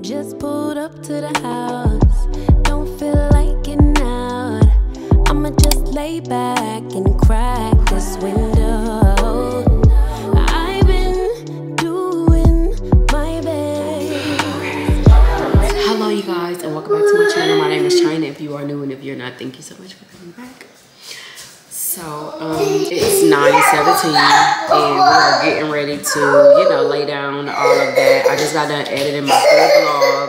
Just pulled up to the house, don't feel like getting out. I'ma just lay back and crack this window. I've been doing my best. Hello you guys and welcome back to my channel. My name is Chyna. If you are new and if you're not, thank you so much for coming back. So it's 9:17 and we are getting ready to, you know, lay down all of that. I just got done editing my full vlog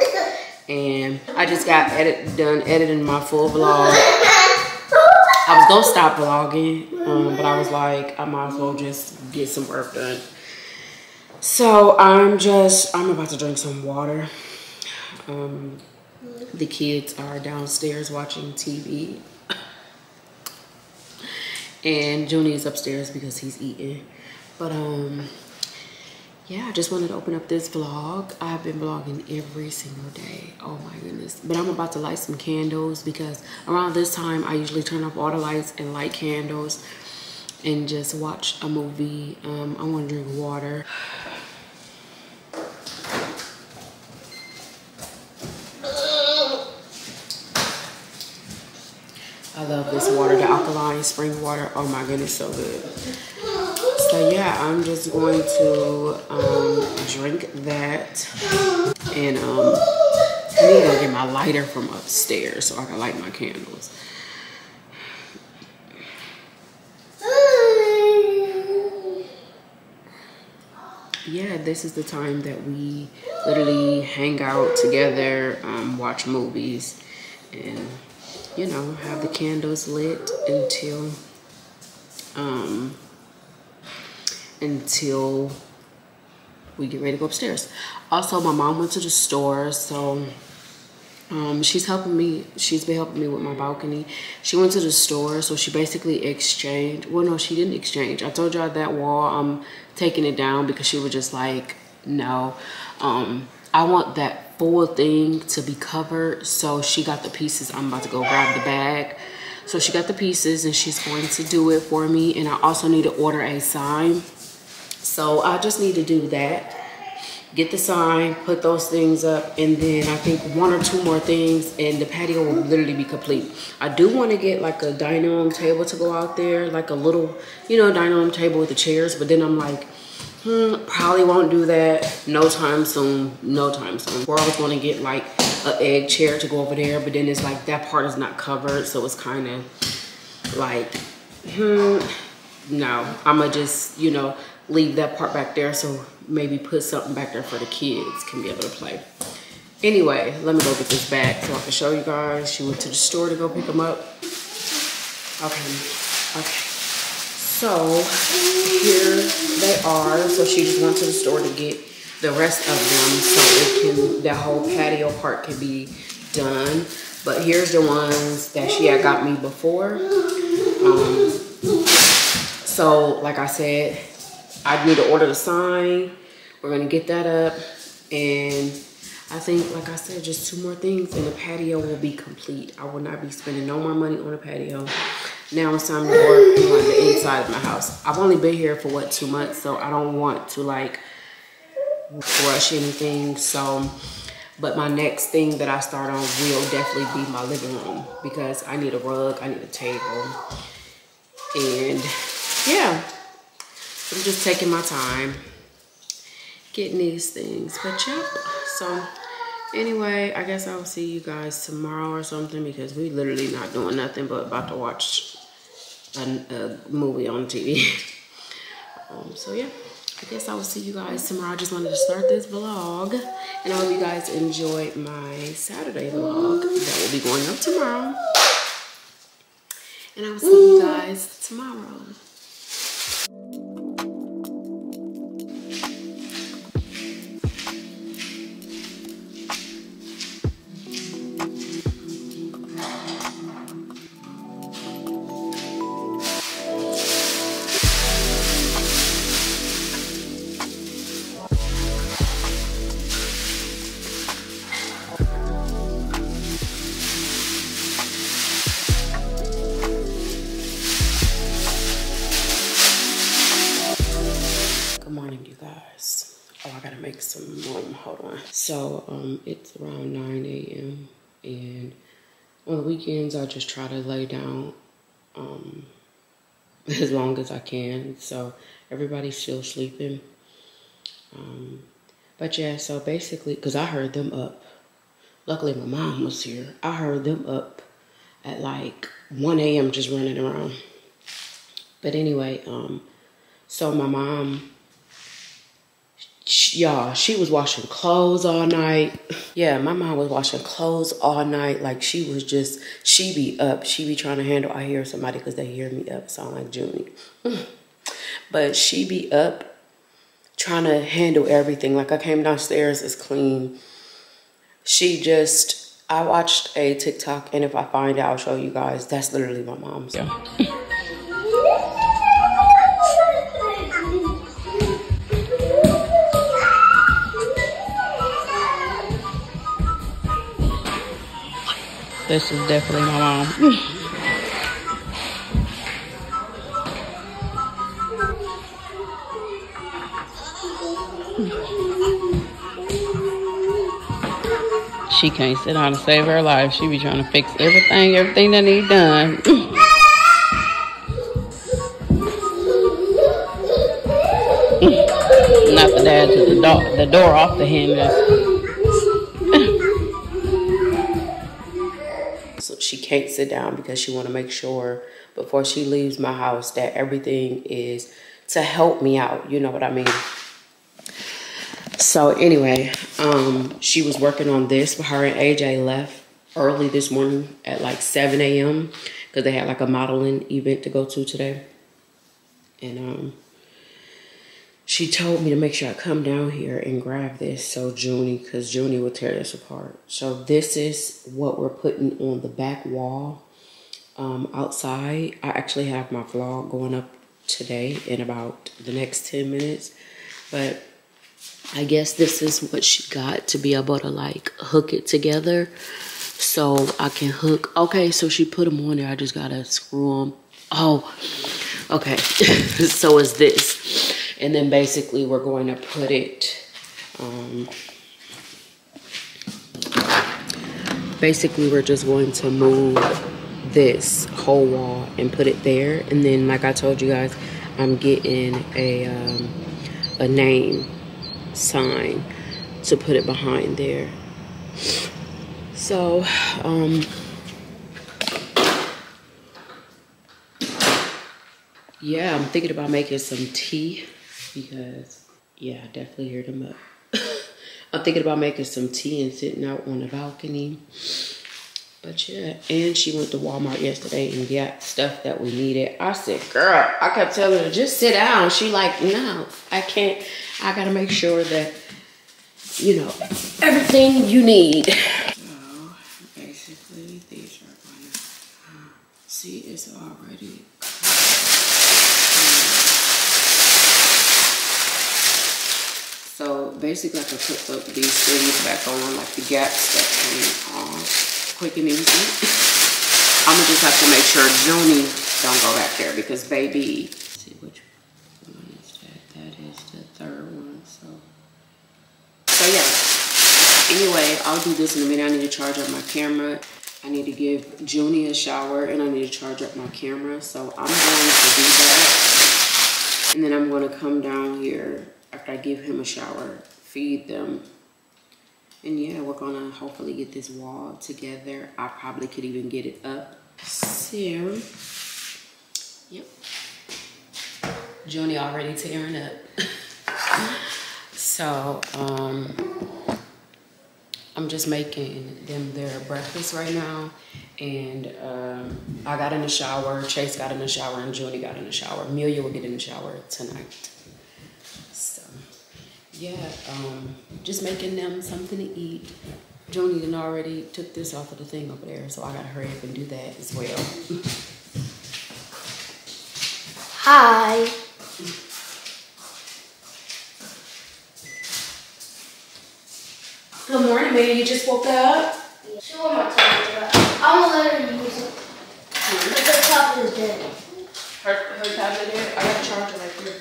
I was gonna stop vlogging, but I was like, I might as well just get some work done. So I'm about to drink some water. The kids are downstairs watching TV. And Junie is upstairs because he's eating. But yeah, I just wanted to open up this vlog. I've been vlogging every single day. Oh my goodness. But I'm about to light some candles because around this time I usually turn off all the lights and light candles and just watch a movie. I want to drink water. I love this water, the alkaline spring water. Oh my goodness, so good. So yeah, I'm just going to drink that. And I need to go get my lighter from upstairs so I can light my candles. Yeah, this is the time that we literally hang out together, watch movies, and you know, have the candles lit until we get ready to go upstairs. Also, my mom went to the store, so she's been helping me with my balcony. She went to the store, so she basically exchanged. Well, no, she didn't exchange. I told y'all that wall, I'm taking it down because she was just like, no, I want that full thing to be covered. So she got the pieces. I'm about to go grab the bag. So she got the pieces and she's going to do it for me. And I also need to order a sign, so I just need to do that, get the sign, put those things up, and then I think one or two more things and the patio will literally be complete. I do want to get like a dining room table to go out there, like a little, you know, dining room table with the chairs, but then I'm like, probably won't do that no time soon, no time soon. We're always going to get like an egg chair to go over there, but then it's like that part is not covered, so it's kind of like, no, I'ma just, you know, leave that part back there, so maybe put something back there for the kids can be able to play. Anyway, let me go get this bag so I can show you guys. She went to the store to go pick them up. Okay. So here they are. So she just went to the store to get the rest of them so that whole patio part can be done. But here's the ones that she had got me before. So like I said, I need to order the sign. We're gonna get that up. And I think, like I said, just two more things and the patio will be complete. I will not be spending no more money on the patio. Now it's time to work on the inside of my house. I've only been here for, what, 2 months, so I don't want to, like, rush anything. So, but my next thing that I start on will definitely be my living room because I need a rug, I need a table. And, yeah, I'm just taking my time getting these things. But, yep, so anyway, I guess I'll see you guys tomorrow or something because we literally not doing nothing but about to watch a movie on TV. So yeah, I guess I will see you guys tomorrow. I just wanted to start this vlog and I hope you guys enjoyed my Saturday vlog that will be going up tomorrow. And I will see you guys tomorrow. maximum. Hold on. So it's around 9 a.m. and on the weekends I just try to lay down as long as I can. So everybody's still sleeping. But yeah, so basically, because I heard them up. Luckily my mom was here. I heard them up at like 1 a.m. just running around. But anyway, so my mom, y'all, she was washing clothes all night. Yeah, my mom was washing clothes all night. Like, she was just, she be up. She be trying to handle, I hear somebody because they hear me up. Sound like Junie. But she be up trying to handle everything. Like, I came downstairs, it's clean. She just, I watched a TikTok, and if I find out, I'll show you guys. That's literally my mom's. Yeah. This is definitely my mom. She can't sit down to save her life. She be trying to fix everything that needs done. Not the dad to the door off the hinges. She can't sit down because she want to make sure before she leaves my house that everything is to help me out. You know what I mean? So anyway, she was working on this, but her and AJ left early this morning at like 7 a.m. because they had like a modeling event to go to today. And she told me to make sure I come down here and grab this, so Junie, because Junie will tear this apart. So this is what we're putting on the back wall outside. I actually have my vlog going up today in about the next 10 minutes. But I guess this is what she got to be able to like hook it together. So I can hook. Okay, so she put them on there. I just got to screw them. Oh, okay. So is this. And then basically we're going to put it, basically we're just going to move this whole wall and put it there. And then like I told you guys, I'm getting a name sign to put it behind there. So, yeah, I'm thinking about making some tea. Because, yeah, I definitely hear them up. I'm thinking about making some tea and sitting out on the balcony. But yeah, and she went to Walmart yesterday and got stuff that we needed. I said, girl, I kept telling her, just sit down. She like, no, I can't. I gotta make sure that, you know, everything you need. So, basically, these are going to, see, it's already so basically I can put up these things back on, like the gaps that came off quick and easy. I'm gonna just have to make sure Junie don't go back there because baby. Let's see which one is that? That is the third one, so yeah. Anyway, I'll do this in a minute. I need to charge up my camera. I need to give Junie a shower and I need to charge up my camera. So I'm going to do that. And then I'm gonna come down here after I give him a shower, feed them, and yeah, we're gonna hopefully get this wall together. I probably could even get it up. So, yep. Junie already tearing up. So, I'm just making them their breakfast right now, and I got in the shower, Chase got in the shower, and Junie got in the shower. Amelia will get in the shower tonight. Yeah, just making them something to eat. Junie done already took this off of the thing over there, so I gotta hurry up and do that as well. Hi. Good morning, baby. You just woke up? Yeah, she won't want to talk to her. I'm gonna let her use it. Because her tablet is dead. Her tablet is dead? I gotta charge her right here.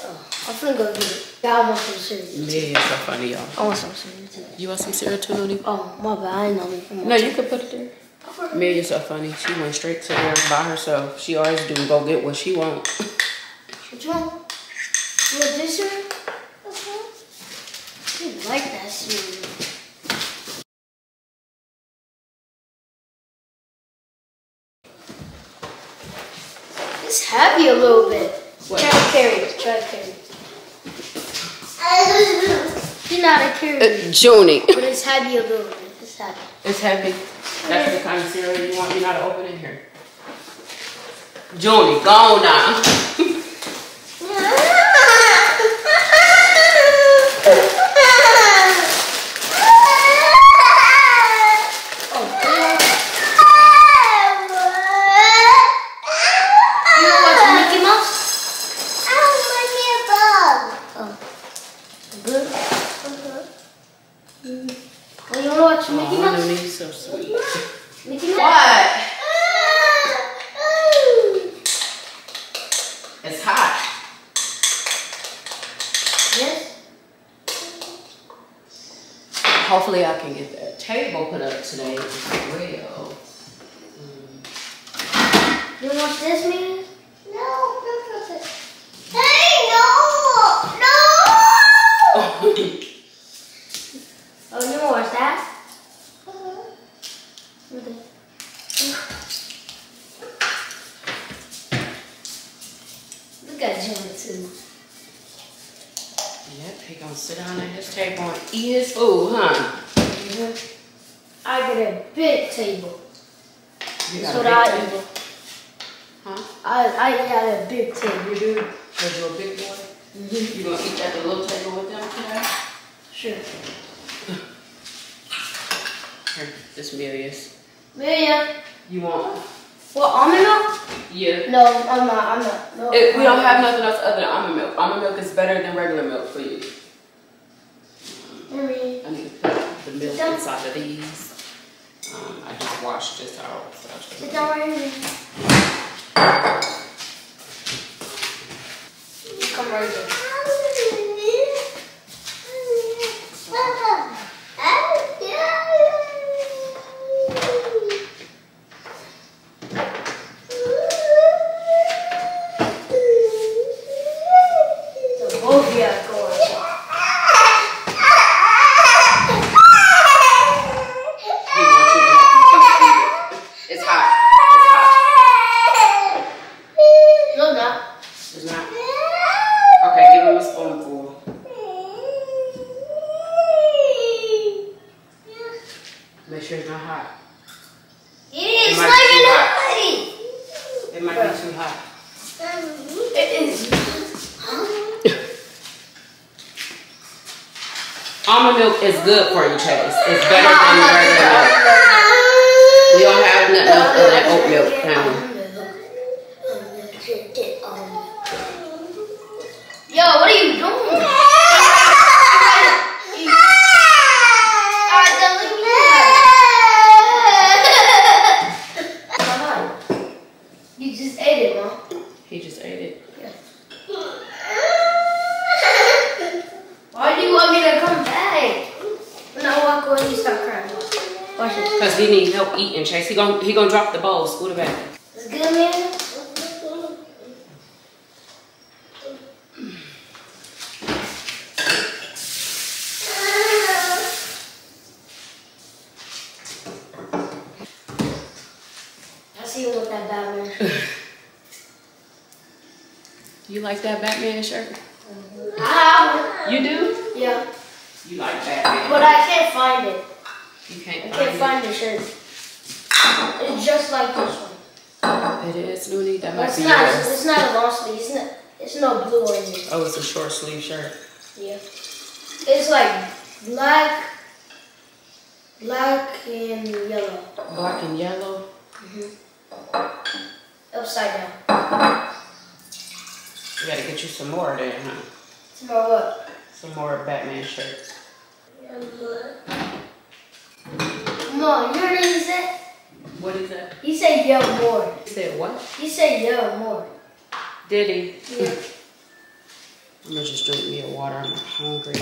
Oh. I'm finna go get it. Y'all want some cereal? Yeah, so funny, y'all. I want some cereal too. You want some cereal too, Lily? Oh, my bad. I ain't know me. No, you can put it there. Amelia so funny. She went straight to there by herself. She always do go get what she want. What you want? You want this cereal? You like that cereal. It's heavy a little bit. What? Try to carry it. Try to carry it. You're not a carrier. Junie. But it's heavy a little bit. It's heavy. It's heavy. That's the kind of cereal you want. You're not open in here. Junie, go now. Hopefully I can get that table put up today as well. You want this, man? No. Hey, no! Oh, you want that? Okay. Look at Jimmy too. Yep, he gonna sit down at his table and eat his food, huh? Mm-hmm. I get a big table. You got That's what I eat. Huh? I eat at a big table. You do? Because you're a big boy? Mm-hmm. You gonna eat at the little table with them today? Sure. Here, this Miria's. Miria! You want? What, almond milk? Yeah. No, I'm not. I'm not. No, we don't have nothing else other than almond milk. Almond milk is better than regular milk for you. I need to put the milk inside of these. I just washed this out. Sit down right here. Come right here. Almond milk is good for you, Chase. It's better than regular milk. We don't have nothing else other than oat milk now. Yo, what are you doing? You just ate it, Mom. He just ate it. Yeah. Why do you want me to come back? When I walk away, you start crying. Watch it. Because he needs help eating, Chase. He gonna drop the bowl. Scoot it back. It's good, man. I see you with that Batman. You like that Batman shirt? You do? Yeah. You like Batman? But I can't find it. You can't find it? I can't find the shirt. It's just like this one. It is, Lily. That might be yours. It's not a long sleeve. It's no blue on it. Oh, it's a short sleeve shirt. Yeah. It's like black and yellow. Black and yellow? Mm-hmm. Upside down. We gotta get you some more of that, huh? Some more what? Some more Batman shirts. Come on, you know what he said? What is that? He said yell more. He said what? He said yell more. Did he? Yeah. I'm gonna just drink me a water. I'm not hungry.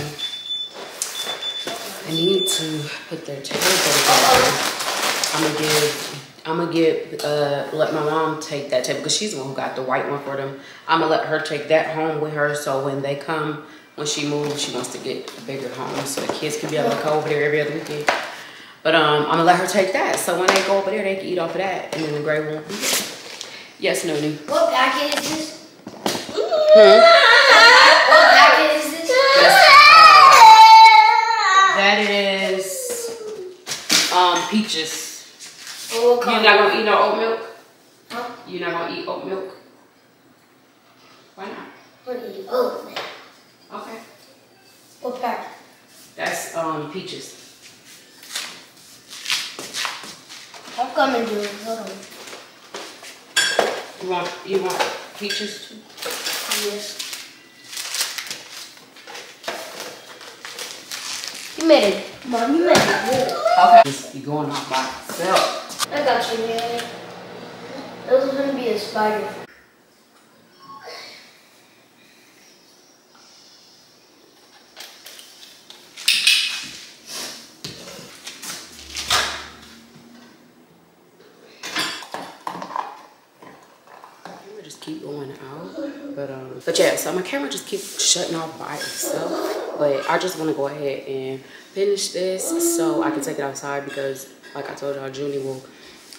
I need to put their table down. Let my mom take that table because she's the one who got the white one for them. I'm gonna let her take that home with her, so when they come, when she moves, she wants to get a bigger home so the kids can be able to go over there every other weekend. But I'm gonna let her take that, so when they go over there, they can eat off of that, and then the gray won't be there. Yes, Noonie. What packet is this? What packet is this? That is peaches. You're not gonna eat no oat milk? Huh? You're not gonna eat oat milk? Why not? We're gonna eat oat milk. Okay. What pack? That's peaches. I'm coming to it. Hold on. You want peaches too? Yes. You made it. Mom, you made it good. Okay. You're going off by itself. I got you, man. It was gonna be a spider. I'm gonna just keep going out, but yeah. So my camera just keeps shutting off by itself. But I just want to go ahead and finish this so I can take it outside because, like I told y'all, Junie will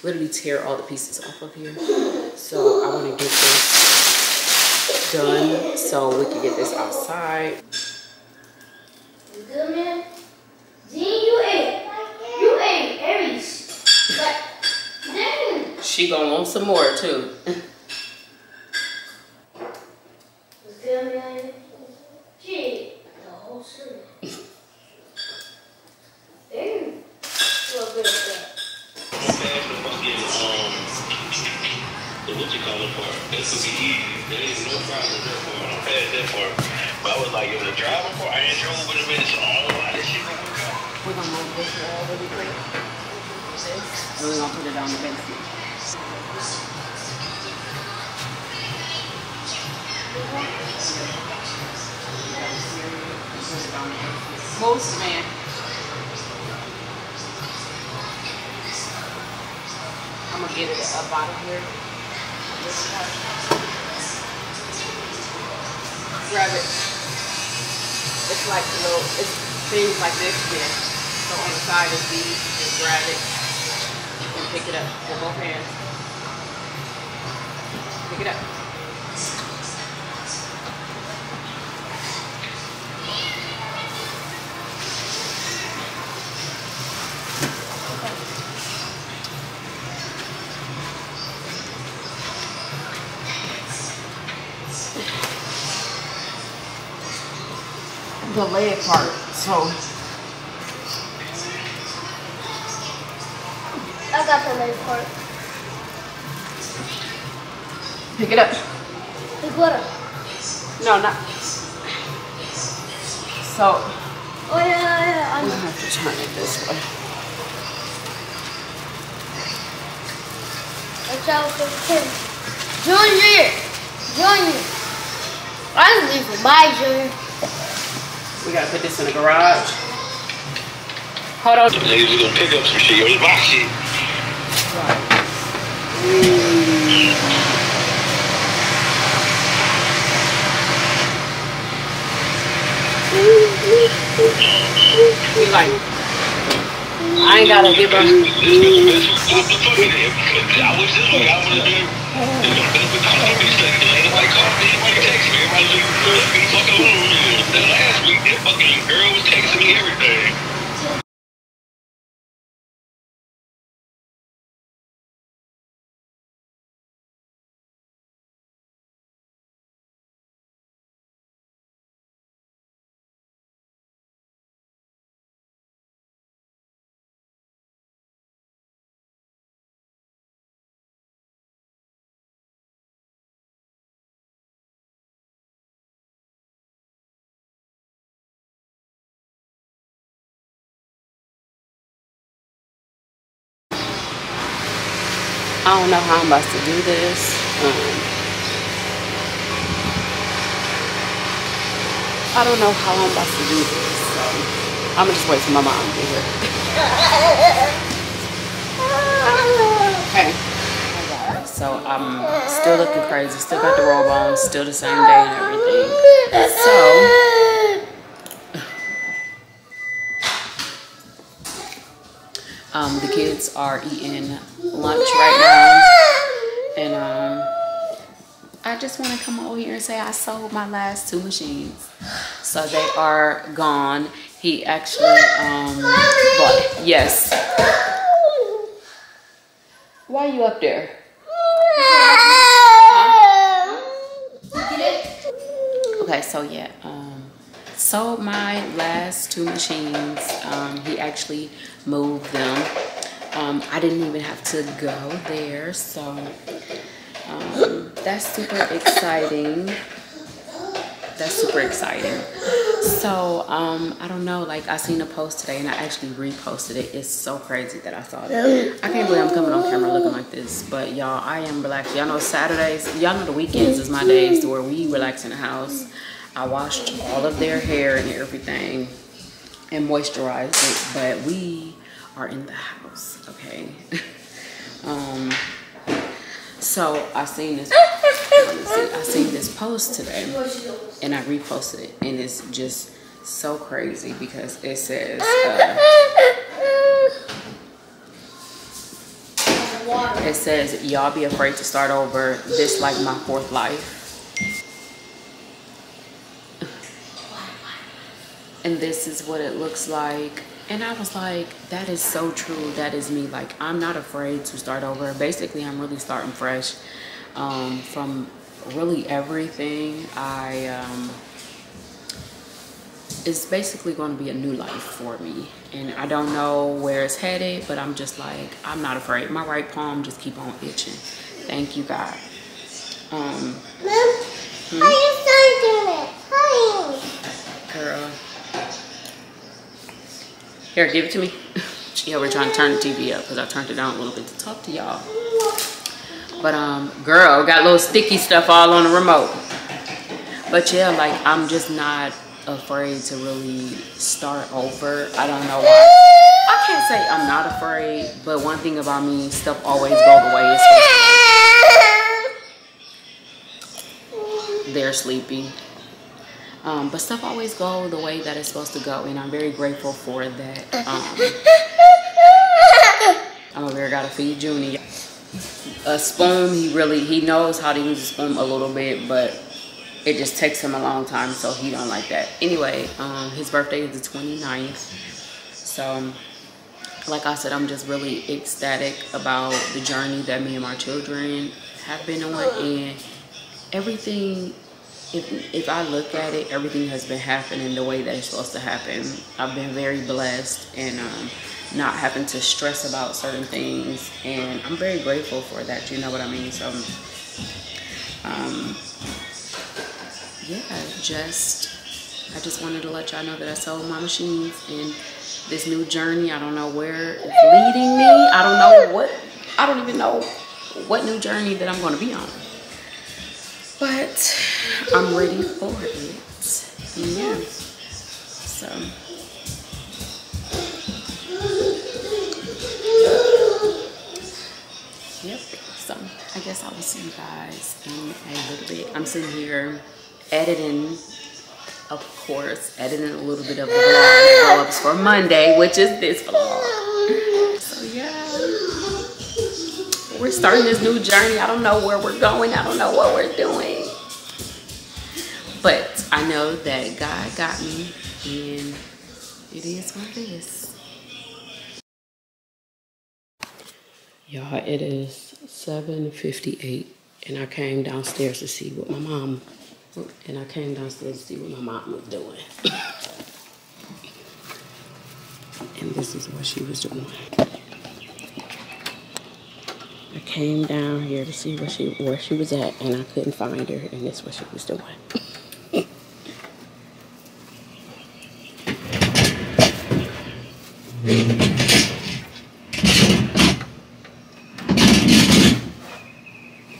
literally tear all the pieces off of here. So I want to get this done so we can get this outside. You good, man? Then you ate. You ate Aries. Dang. She gonna want some more too. What's good, man? She ate the whole cereal. Dang. What you call it for? This is easy. There is no problem there for it. I'm bad at that part. But I was like, yo, the drive before I ain't drove with a minute, so I don't know how this shit gonna go. We're gonna move this wall really quick. And we're gonna put it on the basement. Most man. I'm gonna get a bottle here. Grab it. It's like a little, it's things like this here. So on the side is these, you just grab it and pick it up with both hands. Pick it up. The leg part, so I got the leg part. Pick it up. Pick what up? No, not so. Oh yeah, I'm gonna have to turn it this way. Watch out for the kid. Junior. I'm leaving my Junior. We gotta put this in the garage. Hold on. Ladies, we gonna pick up some shit. Yo, this my shit. Right. We like, I ain't gotta give her. I wish this way I would have been. Last week, that fucking girl was texting me everything. I don't know how I'm about to do this. I don't know how I'm about to do this, so I'm gonna just wait for my mom to be here. Okay. So I'm still looking crazy, still got the robe on, still the same day and everything. So the kids are eating lunch right now, and I just want to come over here and say I sold my last two machines. So they are gone. He actually, bought, yes. Why are you up there? Huh? Okay, so yeah, sold my last two machines. He actually moved them. I didn't even have to go there, so. That's super exciting. That's super exciting. So, I don't know, like I seen a post today and I actually reposted it. It's so crazy that I saw that. I can't believe I'm coming on camera looking like this, but y'all, I am relaxed. Y'all know Saturdays, y'all know the weekends is my days where we relax in the house. I washed all of their hair and everything and moisturized it, but we are in the house, okay? So I seen this post today and I reposted it, and it's just so crazy because it says it says y'all be afraid to start over, this like my fourth life. And this is what it looks like. And I was like, that is so true. That is me. Like, I'm not afraid to start over. Basically, I'm really starting fresh from really everything. It's basically going to be a new life for me. And I don't know where it's headed, but I'm just like, I'm not afraid. My right palm just keep on itching. Thank you, God. Mom, how you starting it? Girl. Here, give it to me. Yeah, we're trying to turn the TV up because I turned it down a little bit to talk to y'all. But, girl, got little sticky stuff all on the remote. But, yeah, like, I'm just not afraid to really start over. I don't know why. I can't say I'm not afraid, but one thing about me, stuff always goes away. They're sleepy. But stuff always go the way that it's supposed to go, and I'm very grateful for that. I'm over here, gotta feed Junie. A spoon, he knows how to use a spoon a little bit, but it just takes him a long time, so he don't like that. Anyway, his birthday is the 29th, so like I said, I'm just really ecstatic about the journey that me and my children have been on, and everything. If I look at it, everything has been happening the way that it's supposed to happen. I've been very blessed and not having to stress about certain things. And I'm very grateful for that, you know what I mean? So, yeah, I just wanted to let y'all know that I sold my machines and this new journey. I don't know where it's leading me. I don't even know what new journey that I'm going to be on. But I'm ready for it. Yeah. So. Yep. So I guess I will see you guys in a little bit. I'm sitting here editing, of course, editing a little bit of the vlogs for Monday, which is this vlog. So yeah. We're starting this new journey. I don't know where we're going. I don't know what we're doing. But I know that God got me, and it is what it is. Y'all, it is 7:58, and I came downstairs to see what my mom was doing. And this is what she was doing. I came down here to see where she was at, and I couldn't find her, and that's what she was doing.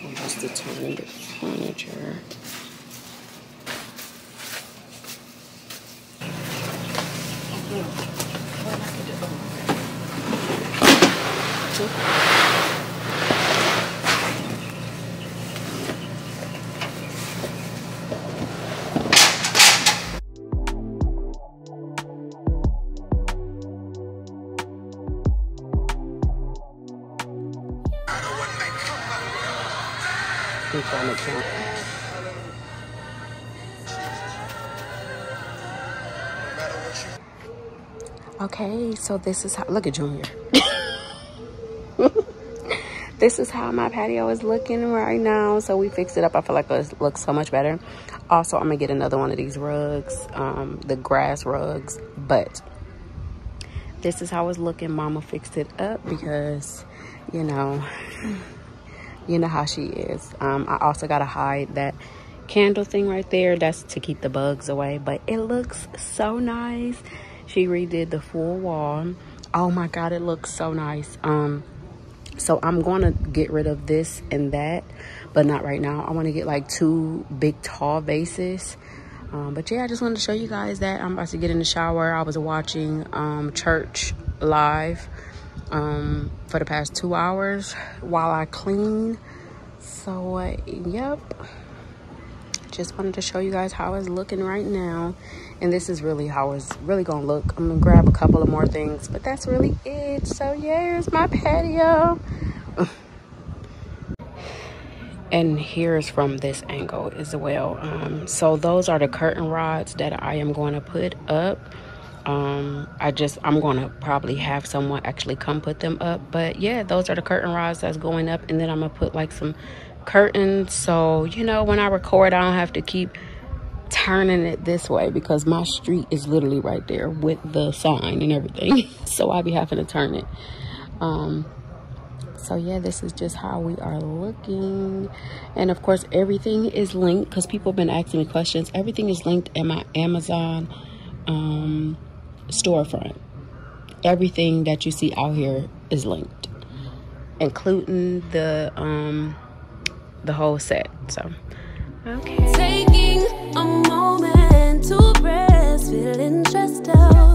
I'm just determining the furniture. to. I'm trying to count. Okay, so this is how, look at Junior. This is how my patio is looking right now. So we fixed it up. I feel like it looks so much better. Also, I'm gonna get another one of these rugs, the grass rugs. But this is how it's looking. Mama fixed it up because, you know how she is. I also gotta hide that candle thing right there. That's to keep the bugs away. But it looks so nice. She redid the full wall. Oh my God, it looks so nice. So I'm gonna get rid of this and that, but not right now. I wanna get like two big tall vases. But yeah, I just wanted to show you guys that I'm about to get in the shower. I was watching church live for the past 2 hours while I clean. So yep. Just wanted to show you guys how it's looking right now, and this is really how it's really gonna look. I'm gonna grab a couple of more things, but that's really it. So yeah, it's my patio. And here's from this angle as well. So those are the curtain rods that I am going to put up. I'm gonna probably have someone actually come put them up, but yeah, those are the curtain rods that's going up, and then I'm gonna put like some curtains, so when I record I don't have to keep turning it this way because my street is literally right there with the sign and everything. So I'll be having to turn it. So yeah, this is just how we are looking, and of course everything is linked because people have been asking me questions. Everything is linked in my Amazon storefront. Everything that you see out here is linked, including the whole set. So okay, taking a moment to rest, feeling stressed out.